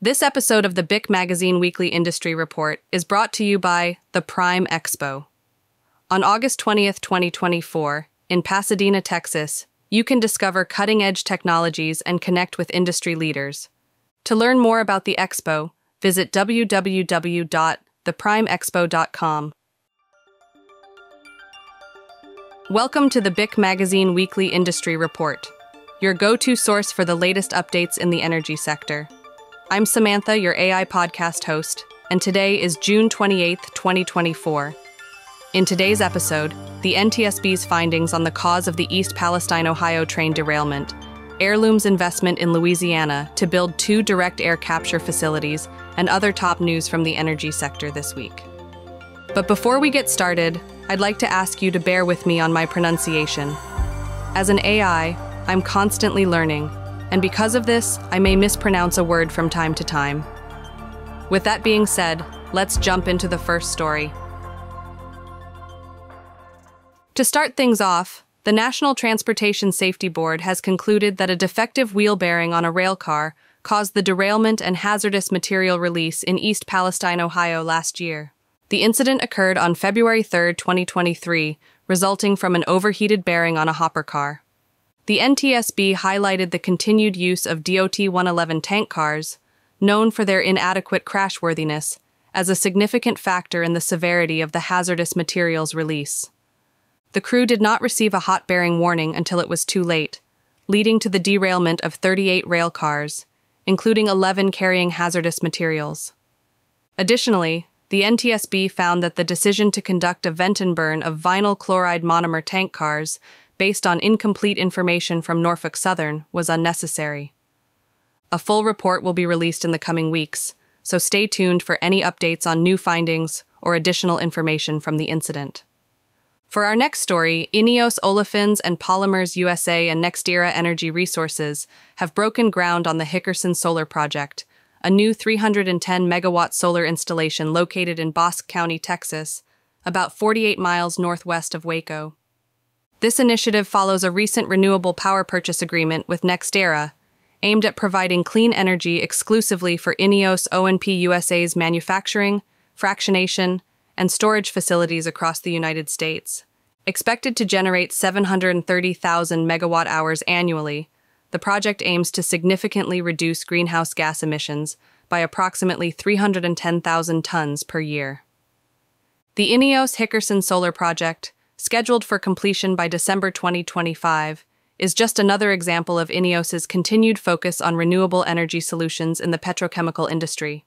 This episode of the BIC Magazine Weekly Industry Report is brought to you by The Prime Expo. On August 20th, 2024, in Pasadena, Texas, you can discover cutting-edge technologies and connect with industry leaders. To learn more about the Expo, visit www.theprimeexpo.com. Welcome to the BIC Magazine Weekly Industry Report, your go-to source for the latest updates in the energy sector. I'm Samantha, your AI podcast host, and today is June 28, 2024. In today's episode, the NTSB's findings on the cause of the East Palestine, Ohio train derailment, Heirloom's investment in Louisiana to build 2 direct air capture facilities, and other top news from the energy sector this week. But before we get started, I'd like to ask you to bear with me on my pronunciation. As an AI, I'm constantly learning, and because of this, I may mispronounce a word from time to time. With that being said, let's jump into the first story. To start things off, the National Transportation Safety Board has concluded that a defective wheel bearing on a rail car caused the derailment and hazardous material release in East Palestine, Ohio last year. The incident occurred on February 3, 2023, resulting from an overheated bearing on a hopper car. The NTSB highlighted the continued use of DOT-111 tank cars, known for their inadequate crashworthiness, as a significant factor in the severity of the hazardous materials release. The crew did not receive a hot bearing warning until it was too late, leading to the derailment of 38 rail cars, including 11 carrying hazardous materials. Additionally, the NTSB found that the decision to conduct a vent and burn of vinyl chloride monomer tank cars based on incomplete information from Norfolk Southern was unnecessary. A full report will be released in the coming weeks, so stay tuned for any updates on new findings or additional information from the incident. For our next story, Ineos Olefins and Polymers USA and NextEra Energy Resources have broken ground on the Hickerson Solar Project, a new 310-megawatt solar installation located in Bosque County, Texas, about 48 miles northwest of Waco. This initiative follows a recent renewable power purchase agreement with NextEra, aimed at providing clean energy exclusively for Ineos O&P USA's manufacturing, fractionation, and storage facilities across the United States. Expected to generate 730,000 megawatt-hours annually, the project aims to significantly reduce greenhouse gas emissions by approximately 310,000 tons per year. The Ineos Hickerson Solar Project, scheduled for completion by December 2025, is just another example of Ineos's continued focus on renewable energy solutions in the petrochemical industry.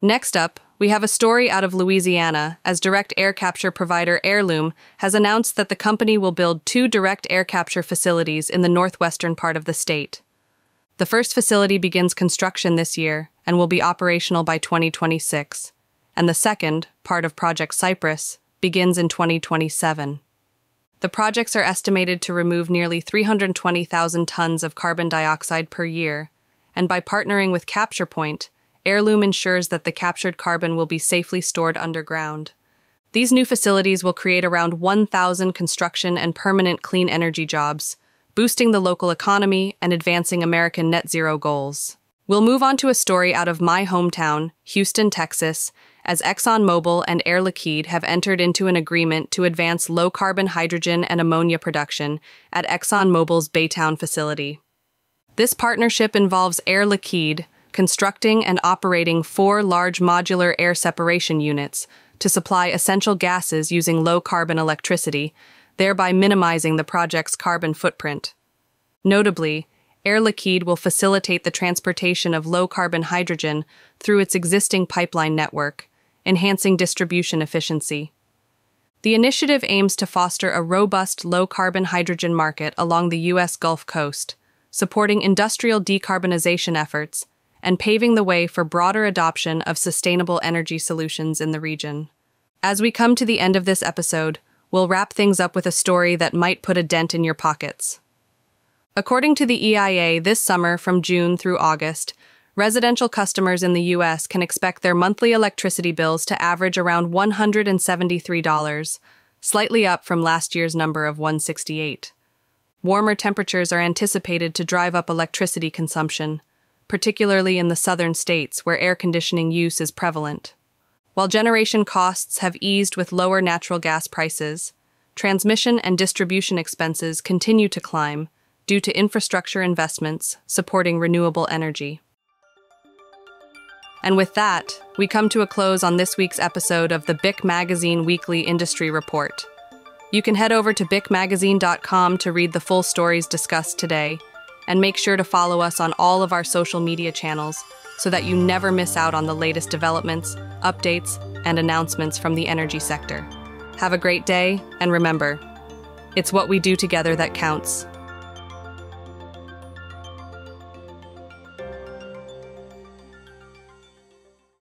Next up, we have a story out of Louisiana, as direct air capture provider Heirloom has announced that the company will build 2 direct air capture facilities in the northwestern part of the state. The first facility begins construction this year and will be operational by 2026, and the second, part of Project Cypress, begins in 2027. The projects are estimated to remove nearly 320,000 tons of carbon dioxide per year, and by partnering with Capture Point, Heirloom ensures that the captured carbon will be safely stored underground. These new facilities will create around 1,000 construction and permanent clean energy jobs, boosting the local economy and advancing American net zero goals. We'll move on to a story out of my hometown, Houston, Texas, as ExxonMobil and Air Liquide have entered into an agreement to advance low-carbon hydrogen and ammonia production at ExxonMobil's Baytown facility. This partnership involves Air Liquide constructing and operating 4 large modular air separation units to supply essential gases using low-carbon electricity, thereby minimizing the project's carbon footprint. Notably, Air Liquide will facilitate the transportation of low-carbon hydrogen through its existing pipeline network, enhancing distribution efficiency. The initiative aims to foster a robust low-carbon hydrogen market along the U.S. Gulf Coast, supporting industrial decarbonization efforts and paving the way for broader adoption of sustainable energy solutions in the region. As we come to the end of this episode, we'll wrap things up with a story that might put a dent in your pockets. According to the EIA, this summer, from June through August, residential customers in the U.S. can expect their monthly electricity bills to average around $173, slightly up from last year's number of $168. Warmer temperatures are anticipated to drive up electricity consumption, particularly in the southern states where air conditioning use is prevalent. While generation costs have eased with lower natural gas prices, transmission and distribution expenses continue to climb due to infrastructure investments supporting renewable energy. And with that, we come to a close on this week's episode of the BIC Magazine Weekly Industry Report. You can head over to bicmagazine.com to read the full stories discussed today, and make sure to follow us on all of our social media channels so that you never miss out on the latest developments, updates, and announcements from the energy sector. Have a great day, and remember, it's what we do together that counts.